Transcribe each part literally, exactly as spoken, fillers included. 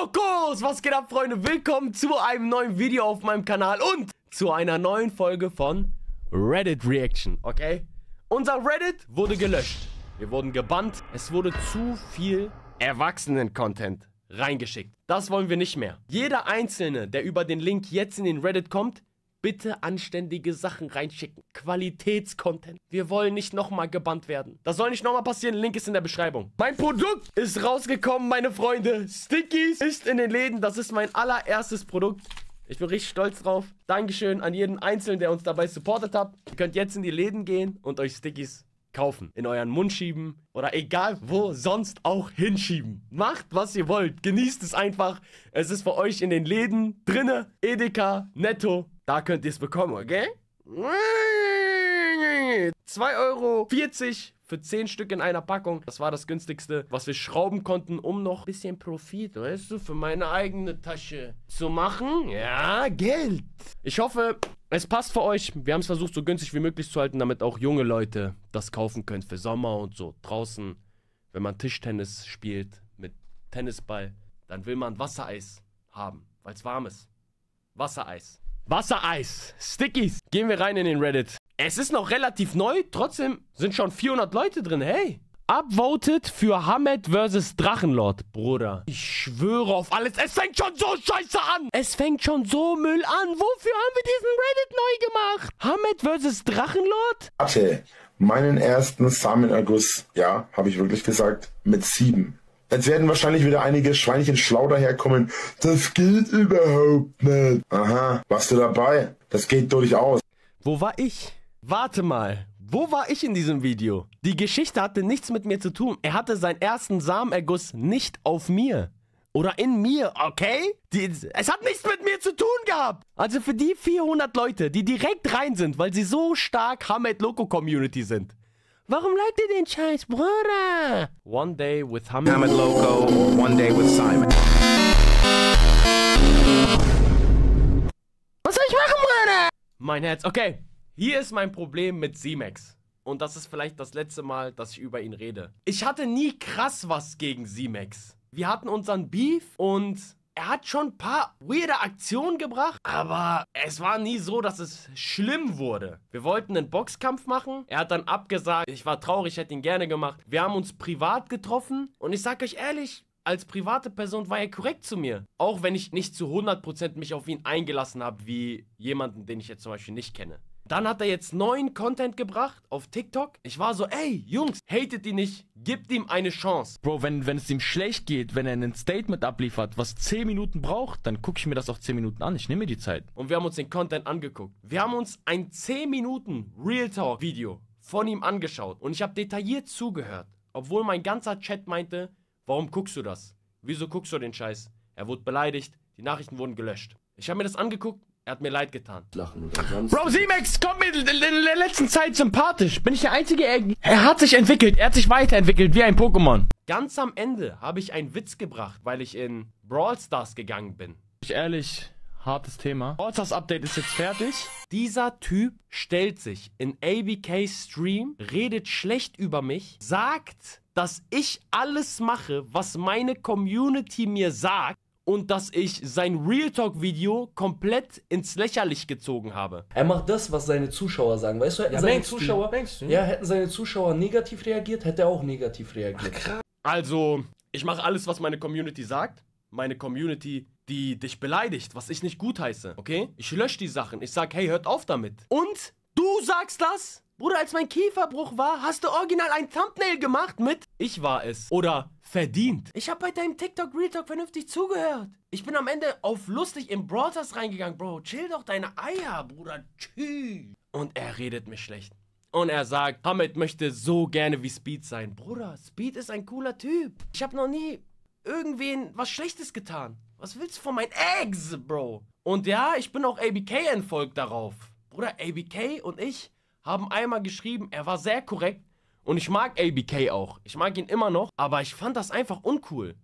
Lokos! Was geht ab, Freunde? Willkommen zu einem neuen Video auf meinem Kanal und zu einer neuen Folge von Reddit Reaction, okay? Unser Reddit wurde gelöscht. Wir wurden gebannt. Es wurde zu viel Erwachsenen-Content reingeschickt. Das wollen wir nicht mehr. Jeder Einzelne, der über den Link jetzt in den Reddit kommt, bitte anständige Sachen reinschicken. Qualitätscontent. Wir wollen nicht nochmal gebannt werden. Das soll nicht nochmal passieren. Link ist in der Beschreibung. Mein Produkt ist rausgekommen, meine Freunde. Stickies ist in den Läden. Das ist mein allererstes Produkt. Ich bin richtig stolz drauf. Dankeschön an jeden Einzelnen, der uns dabei supportet hat. Ihr könnt jetzt in die Läden gehen und euch Stickies kaufen. In euren Mund schieben oder egal wo sonst auch hinschieben. Macht, was ihr wollt. Genießt es einfach. Es ist für euch in den Läden drinne. Edeka, Netto. Da könnt ihr es bekommen, okay? zwei Euro vierzig für zehn Stück in einer Packung. Das war das günstigste, was wir schrauben konnten, um noch ein bisschen Profit, weißt du, für meine eigene Tasche zu machen. Ja, Geld. Ich hoffe, es passt für euch. Wir haben es versucht, so günstig wie möglich zu halten, damit auch junge Leute das kaufen können für Sommer und so. Draußen, wenn man Tischtennis spielt mit Tennisball, dann will man Wassereis haben, weil es warm ist. Wassereis. Wassereis, Stickies. Gehen wir rein in den Reddit. Es ist noch relativ neu, trotzdem sind schon vierhundert Leute drin, hey. Upvoted für Hamed versus Drachenlord, Bruder. Ich schwöre auf alles, es fängt schon so scheiße an. Es fängt schon so Müll an. Wofür haben wir diesen Reddit neu gemacht? Hamed versus Drachenlord? Hatte meinen ersten Samenerguss, ja, habe ich wirklich gesagt, mit sieben. Jetzt werden wahrscheinlich wieder einige Schweinchen schlau daherkommen. Das geht überhaupt nicht. Aha, warst du dabei? Das geht durchaus. Wo war ich? Warte mal. Wo war ich in diesem Video? Die Geschichte hatte nichts mit mir zu tun. Er hatte seinen ersten Samenerguss nicht auf mir. Oder in mir, okay? Die, es hat nichts mit mir zu tun gehabt. Also für die vierhundert Leute, die direkt rein sind, weil sie so stark Hamed Loco Community sind. Warum liked ihr den Scheiß, Bruder? One day with Hamed Loco, one day with Simon. Was soll ich machen, Bruder? Mein Herz, okay. Hier ist mein Problem mit CeMax. Und das ist vielleicht das letzte Mal, dass ich über ihn rede. Ich hatte nie krass was gegen CeMax. Wir hatten unseren Beef und er hat schon ein paar weirde Aktionen gebracht, aber es war nie so, dass es schlimm wurde. Wir wollten einen Boxkampf machen. Er hat dann abgesagt. Ich war traurig, hätte ihn gerne gemacht. Wir haben uns privat getroffen und ich sag euch ehrlich, als private Person war er korrekt zu mir. Auch wenn ich nicht zu hundert Prozent mich auf ihn eingelassen habe, wie jemanden, den ich jetzt zum Beispiel nicht kenne. Dann hat er jetzt neuen Content gebracht auf TikTok. Ich war so, ey, Jungs, hatet ihn nicht, gebt ihm eine Chance. Bro, wenn, wenn es ihm schlecht geht, wenn er ein Statement abliefert, was zehn Minuten braucht, dann gucke ich mir das auch zehn Minuten an. Ich nehme mir die Zeit. Und wir haben uns den Content angeguckt. Wir haben uns ein zehn Minuten Real Talk Video von ihm angeschaut. Und ich habe detailliert zugehört. Obwohl mein ganzer Chat meinte, warum guckst du das? Wieso guckst du den Scheiß? Er wurde beleidigt, die Nachrichten wurden gelöscht. Ich habe mir das angeguckt. Er hat mir leid getan. Lachen oder sonst. Bro, CeMax kommt mir in der letzten Zeit sympathisch. Bin ich der Einzige? Er, er hat sich entwickelt. Er hat sich weiterentwickelt wie ein Pokémon. Ganz am Ende habe ich einen Witz gebracht, weil ich in Brawl Stars gegangen bin. Ich ehrlich, hartes Thema. Brawl Stars Update ist jetzt fertig. Dieser Typ stellt sich in A B K Stream, redet schlecht über mich, sagt, dass ich alles mache, was meine Community mir sagt. Und dass ich sein Real Talk Video komplett ins Lächerlich gezogen habe. Er macht das, was seine Zuschauer sagen. Weißt du, hätten ja, seine Zuschauer, ja, hätten seine Zuschauer negativ reagiert, hätte er auch negativ reagiert. Ach, also, ich mache alles, was meine Community sagt. Meine Community, die dich beleidigt, was ich nicht gutheiße, okay? Ich lösche die Sachen. Ich sag, hey, hört auf damit. Und du sagst das? Bruder, als mein Kieferbruch war, hast du original ein Thumbnail gemacht mit Ich war es. Oder verdient. Ich habe bei deinem TikTok Real Talk vernünftig zugehört. Ich bin am Ende auf lustig im Brawl Stars reingegangen. Bro, chill doch deine Eier, Bruder. Tschüss. Und er redet mich schlecht. Und er sagt, Hamed möchte so gerne wie Speed sein. Bruder, Speed ist ein cooler Typ. Ich habe noch nie irgendwen was Schlechtes getan. Was willst du von meinen Eggs, Bro? Und ja, ich bin auch A B K entfolgt darauf. Bruder, A B K und ich haben einmal geschrieben, er war sehr korrekt und ich mag A B K auch. Ich mag ihn immer noch, aber ich fand das einfach uncool,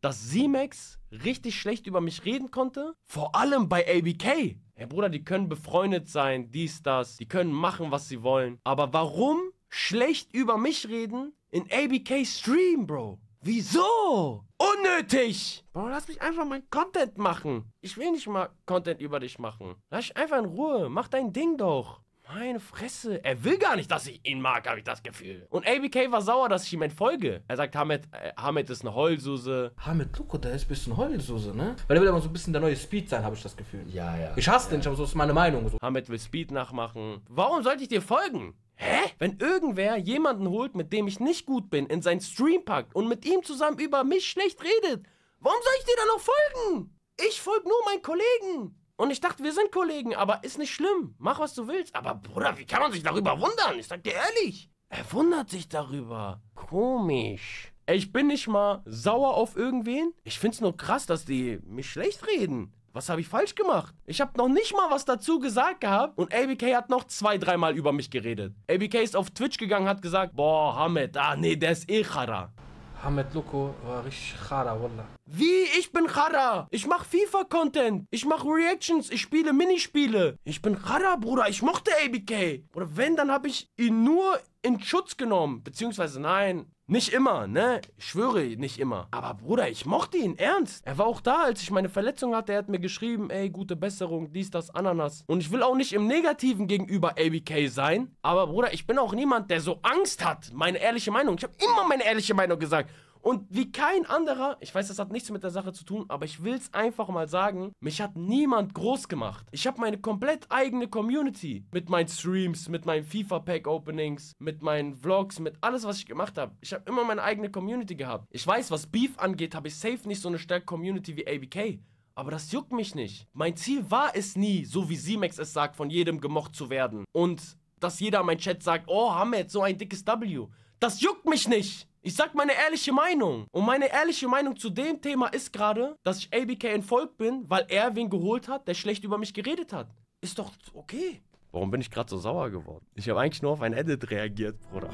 dass CeMax richtig schlecht über mich reden konnte, vor allem bei A B K. Hey Bruder, die können befreundet sein, dies, das, die können machen, was sie wollen, aber warum schlecht über mich reden in A B K Stream, Bro? Wieso? Unnötig! Bro, lass mich einfach mein Content machen. Ich will nicht mal Content über dich machen. Lass dich einfach in Ruhe. Mach dein Ding doch. Meine Fresse. Er will gar nicht, dass ich ihn mag, habe ich das Gefühl. Und A B K war sauer, dass ich ihm entfolge. Er sagt, Hamed, äh, Hamed ist eine Heulsuse. Hamed Loco, der ist ein bisschen Heulsuse, ne? Weil der will aber so ein bisschen der neue Speed sein, habe ich das Gefühl. Ja, ja. Ich hasse ja. den, aber so ist meine Meinung. So. Hamed will Speed nachmachen. Warum sollte ich dir folgen? Hä? Wenn irgendwer jemanden holt, mit dem ich nicht gut bin, in seinen Stream packt und mit ihm zusammen über mich schlecht redet, warum soll ich dir dann noch folgen? Ich folge nur meinen Kollegen. Und ich dachte, wir sind Kollegen, aber ist nicht schlimm. Mach, was du willst. Aber Bruder, wie kann man sich darüber wundern? Ich sag dir ehrlich. Er wundert sich darüber. Komisch. Ich bin nicht mal sauer auf irgendwen. Ich find's nur krass, dass die mich schlecht reden. Was habe ich falsch gemacht? Ich habe noch nicht mal was dazu gesagt gehabt. Und A B K hat noch zwei, dreimal über mich geredet. A B K ist auf Twitch gegangen, hat gesagt, boah, Hamed, ah nee, der ist eh Chara. Hamed Loco war richtig Chara, wallah. Wie? Ich bin Chara. Ich mache FIFA-Content. Ich mache Reactions. Ich spiele Minispiele. Ich bin Chara, Bruder. Ich mochte A B K. Oder wenn, dann habe ich ihn nur in Schutz genommen. Beziehungsweise, nein... Nicht immer, ne? Ich schwöre, nicht immer. Aber Bruder, ich mochte ihn, ernst. Er war auch da, als ich meine Verletzung hatte. Er hat mir geschrieben, ey, gute Besserung, dies, das, Ananas. Und ich will auch nicht im Negativen gegenüber A B K sein. Aber Bruder, ich bin auch niemand, der so Angst hat. Meine ehrliche Meinung. Ich habe immer meine ehrliche Meinung gesagt. Und wie kein anderer, ich weiß, das hat nichts mit der Sache zu tun, aber ich will es einfach mal sagen, mich hat niemand groß gemacht. Ich habe meine komplett eigene Community mit meinen Streams, mit meinen FIFA-Pack-Openings, mit meinen Vlogs, mit alles, was ich gemacht habe. Ich habe immer meine eigene Community gehabt. Ich weiß, was Beef angeht, habe ich safe nicht so eine starke Community wie A B K. Aber das juckt mich nicht. Mein Ziel war es nie, so wie CeMax es sagt, von jedem gemocht zu werden. Und dass jeder in meinem Chat sagt, oh, Hamed, so ein dickes W. Das juckt mich nicht. Ich sag meine ehrliche Meinung. Und meine ehrliche Meinung zu dem Thema ist gerade, dass ich A B K entfolgt bin, weil er wen geholt hat, der schlecht über mich geredet hat. Ist doch okay. Warum bin ich gerade so sauer geworden? Ich habe eigentlich nur auf ein Edit reagiert, Bruder.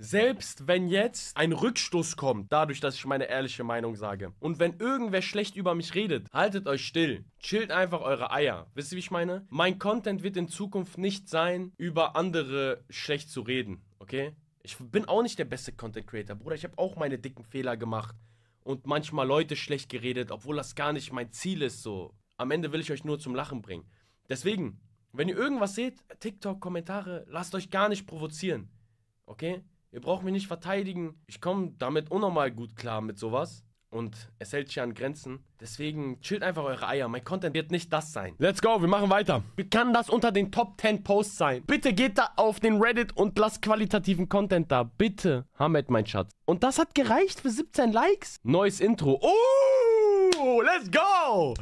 Selbst wenn jetzt ein Rückstoß kommt, dadurch, dass ich meine ehrliche Meinung sage. Und wenn irgendwer schlecht über mich redet, haltet euch still. Chillt einfach eure Eier. Wisst ihr, wie ich meine? Mein Content wird in Zukunft nicht sein, über andere schlecht zu reden. Okay? Ich bin auch nicht der beste Content Creator, Bruder. Ich habe auch meine dicken Fehler gemacht und manchmal Leute schlecht geredet, obwohl das gar nicht mein Ziel ist, so. Am Ende will ich euch nur zum Lachen bringen. Deswegen, wenn ihr irgendwas seht, TikTok, Kommentare, lasst euch gar nicht provozieren, okay? Ihr braucht mich nicht verteidigen. Ich komme damit unnormal gut klar mit sowas und es hält sich an Grenzen. Deswegen chillt einfach eure Eier. Mein Content wird nicht das sein. Let's go, wir machen weiter. Wie kann das unter den Top zehn Posts sein? Bitte geht da auf den Reddit und lasst qualitativen Content da. Bitte. Hamed, mein Schatz. Und das hat gereicht für siebzehn Likes. Neues Intro. Oh, let's go.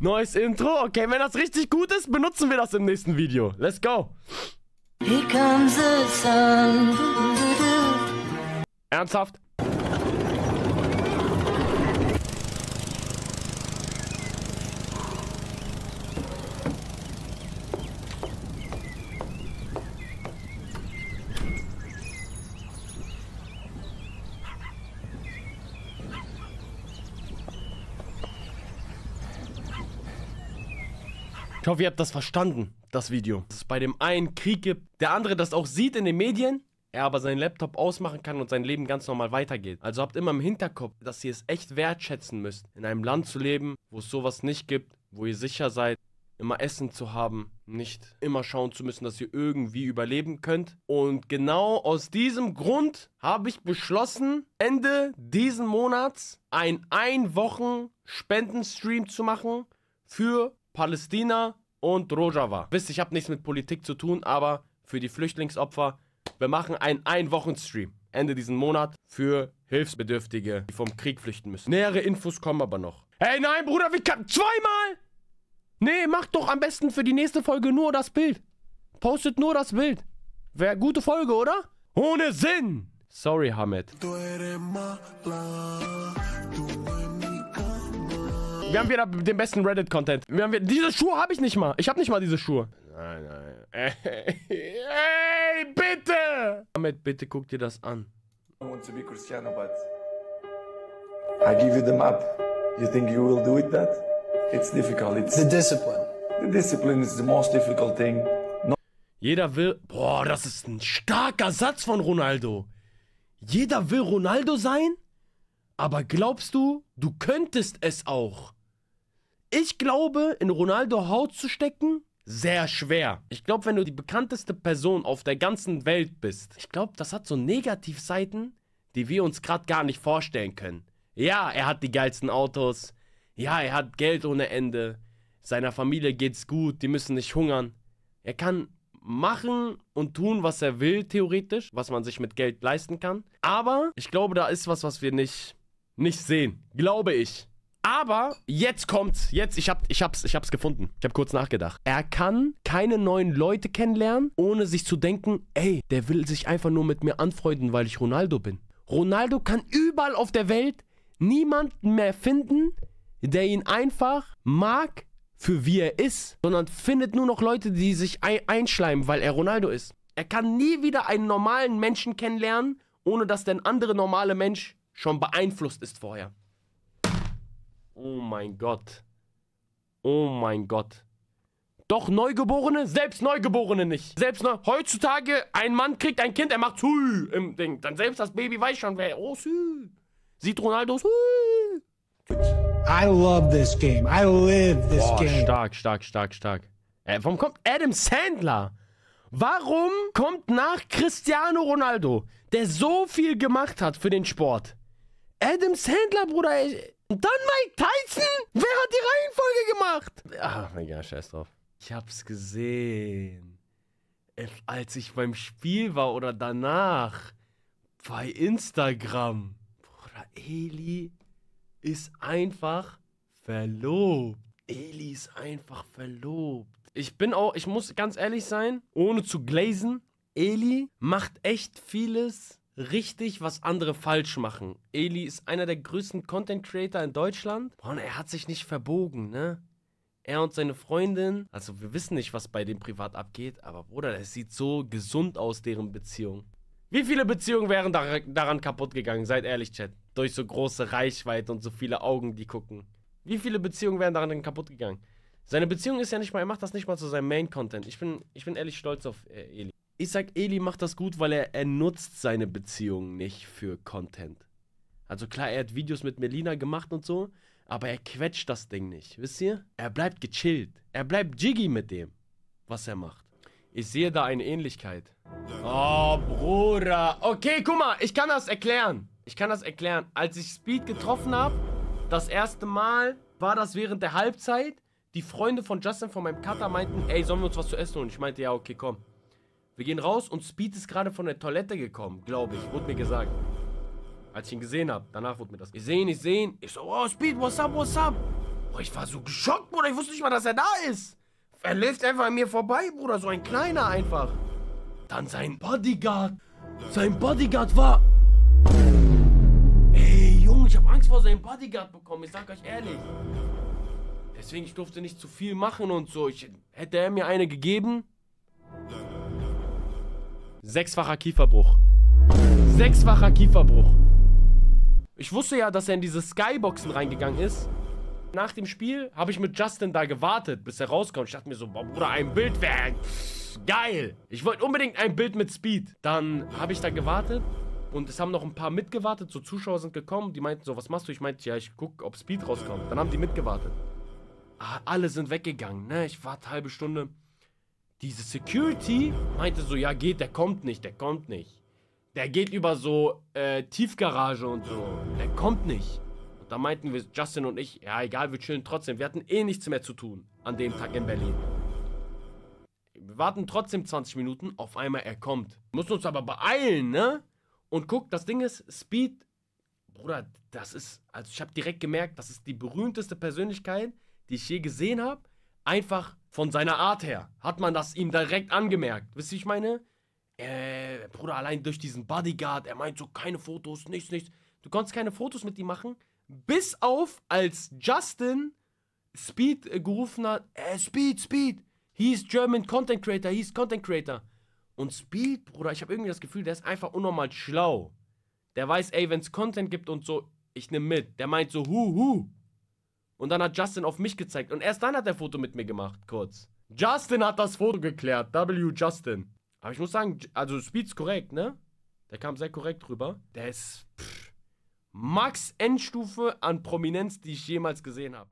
Neues Intro. Okay, wenn das richtig gut ist, benutzen wir das im nächsten Video. Let's go. Here comes the sun. Ernsthaft? Ich hoffe, ihr habt das verstanden, das Video. Dass es bei dem einen Krieg gibt, der andere das auch sieht in den Medien, er aber seinen Laptop ausmachen kann und sein Leben ganz normal weitergeht. Also habt immer im Hinterkopf, dass ihr es echt wertschätzen müsst, in einem Land zu leben, wo es sowas nicht gibt, wo ihr sicher seid, immer Essen zu haben, nicht immer schauen zu müssen, dass ihr irgendwie überleben könnt. Und genau aus diesem Grund habe ich beschlossen, Ende diesen Monats einen Ein-Wochen-Spendenstream zu machen für Palästina und Rojava. Wisst, ich habe nichts mit Politik zu tun, aber für die Flüchtlingsopfer, wir machen einen Ein-Wochen-Stream Ende diesen Monat für Hilfsbedürftige, die vom Krieg flüchten müssen. Nähere Infos kommen aber noch. Hey, nein, Bruder, wie kann... Zweimal? Nee, macht doch am besten für die nächste Folge nur das Bild. Postet nur das Bild. Wäre gute Folge, oder? Ohne Sinn. Sorry, Hamed. Wir haben wieder den besten Reddit-Content. Wir haben wieder... Diese Schuhe habe ich nicht mal. Ich habe nicht mal diese Schuhe. Nein, nein. Ey, ey, bitte! Hamed, bitte guck dir das an. I want to be Cristiano, but I give you the map. You think you will do it that? It's difficult. It's the discipline. The discipline is the most difficult thing. No. Jeder will... Boah, das ist ein starker Satz von Ronaldo. Jeder will Ronaldo sein, aber glaubst du, du könntest es auch? Ich glaube, in Ronaldo Haut zu stecken, sehr schwer. Ich glaube, wenn du die bekannteste Person auf der ganzen Welt bist, ich glaube, das hat so Negativseiten, die wir uns gerade gar nicht vorstellen können. Ja, er hat die geilsten Autos. Ja, er hat Geld ohne Ende. Seiner Familie geht's gut, die müssen nicht hungern. Er kann machen und tun, was er will, theoretisch, was man sich mit Geld leisten kann. Aber ich glaube, da ist was, was wir nicht, nicht sehen. Glaube ich. Aber jetzt kommt's. Jetzt, ich, hab, ich, hab's, ich hab's gefunden. Ich hab kurz nachgedacht. Er kann keine neuen Leute kennenlernen, ohne sich zu denken, ey, der will sich einfach nur mit mir anfreunden, weil ich Ronaldo bin. Ronaldo kann überall auf der Welt niemanden mehr finden, der ihn einfach mag, für wie er ist, sondern findet nur noch Leute, die sich einschleimen, weil er Ronaldo ist. Er kann nie wieder einen normalen Menschen kennenlernen, ohne dass der andere normale Mensch schon beeinflusst ist vorher. Oh mein Gott. Oh mein Gott. Doch Neugeborene, selbst Neugeborene nicht. Selbst ne Heutzutage, ein Mann kriegt ein Kind, er macht Hü im Ding. Dann selbst das Baby weiß schon, wer oh, Hü. Sieht Ronaldos Hü. I love this game. I live this Boah, game. Stark, stark, stark, stark. Äh, warum kommt Adam Sandler? Warum kommt nach Cristiano Ronaldo, der so viel gemacht hat für den Sport? Adam Sandler, Bruder. Ey. Und dann Mike Tyson? Wer hat die Reihenfolge gemacht? Ach, egal, scheiß drauf. Ich hab's gesehen. Als ich beim Spiel war oder danach. Bei Instagram. Bruder, Eli ist einfach verlobt. Eli ist einfach verlobt. Ich bin auch, ich muss ganz ehrlich sein, ohne zu glazen, Eli macht echt vieles richtig, was andere falsch machen. Eli ist einer der größten Content-Creator in Deutschland. Und er hat sich nicht verbogen, ne? Er und seine Freundin, also wir wissen nicht, was bei dem privat abgeht, aber Bruder, es sieht so gesund aus, deren Beziehung. Wie viele Beziehungen wären dar- daran kaputt gegangen? Seid ehrlich, Chat. Durch so große Reichweite und so viele Augen, die gucken. Wie viele Beziehungen wären daran kaputt gegangen? Seine Beziehung ist ja nicht mal, er macht das nicht mal zu seinem Main-Content. Ich bin, ich bin ehrlich stolz auf äh, Eli. Ich sag, Eli macht das gut, weil er, er nutzt seine Beziehung nicht für Content. Also klar, er hat Videos mit Melina gemacht und so, aber er quetscht das Ding nicht, wisst ihr? Er bleibt gechillt. Er bleibt jiggy mit dem, was er macht. Ich sehe da eine Ähnlichkeit. Oh, Bruder. Okay, guck mal, ich kann das erklären. Ich kann das erklären. Als ich Speed getroffen habe, das erste Mal war das während der Halbzeit. Die Freunde von Justin, von meinem Cutter, meinten, ey, sollen wir uns was zu essen holen? Und ich meinte, ja, okay, komm. Wir gehen raus und Speed ist gerade von der Toilette gekommen, glaube ich. Wurde mir gesagt. Als ich ihn gesehen habe. Danach wurde mir das gesagt. Ich sehe ihn, ich sehe ihn. Ich so, oh, Speed, what's up, what's up? Oh, ich war so geschockt, Bruder. Ich wusste nicht mal, dass er da ist. Er läuft einfach an mir vorbei, Bruder. So ein Kleiner einfach. Dann sein Bodyguard. Sein Bodyguard war... Ey, Junge, ich habe Angst vor seinem Bodyguard bekommen. Ich sag euch ehrlich. Deswegen, ich durfte nicht zu viel machen und so. Ich, hätte er mir eine gegeben... Sechsfacher Kieferbruch. Sechsfacher Kieferbruch. Ich wusste ja, dass er in diese Skyboxen reingegangen ist. Nach dem Spiel habe ich mit Justin da gewartet, bis er rauskommt. Ich dachte mir so, boah, Bruder, ein Bild wäre geil. Ich wollte unbedingt ein Bild mit Speed. Dann habe ich da gewartet und es haben noch ein paar mitgewartet. So Zuschauer sind gekommen, die meinten so, was machst du? Ich meinte, ja, ich gucke, ob Speed rauskommt. Dann haben die mitgewartet. Ah, alle sind weggegangen, ne? Ich warte eine halbe Stunde. Diese Security meinte so, ja geht, der kommt nicht, der kommt nicht. Der geht über so äh, Tiefgarage und so, der kommt nicht. Und da meinten wir, Justin und ich, ja egal, wir chillen trotzdem. Wir hatten eh nichts mehr zu tun an dem Tag in Berlin. Wir warten trotzdem zwanzig Minuten, auf einmal er kommt. Wir müssen uns aber beeilen, ne? Und guck, das Ding ist, Speed, Bruder, das ist, also ich habe direkt gemerkt, das ist die berühmteste Persönlichkeit, die ich je gesehen habe. Einfach von seiner Art her hat man das ihm direkt angemerkt. Wisst ihr, ich meine? Äh, Bruder, allein durch diesen Bodyguard, er meint so, keine Fotos, nichts, nichts. Du konntest keine Fotos mit ihm machen, bis auf, als Justin Speed äh, gerufen hat, äh, Speed, Speed, he is German Content Creator, he is Content Creator. Und Speed, Bruder, ich habe irgendwie das Gefühl, der ist einfach unnormal schlau. Der weiß, ey, wenn es Content gibt und so, ich nehme mit. Der meint so, hu, hu. Und dann hat Justin auf mich gezeigt. Und erst dann hat er ein Foto mit mir gemacht, kurz. Justin hat das Foto geklärt. W. Justin. Aber ich muss sagen, also Speed's korrekt, ne? Der kam sehr korrekt rüber. Der ist pff, Max Endstufe an Prominenz, die ich jemals gesehen habe.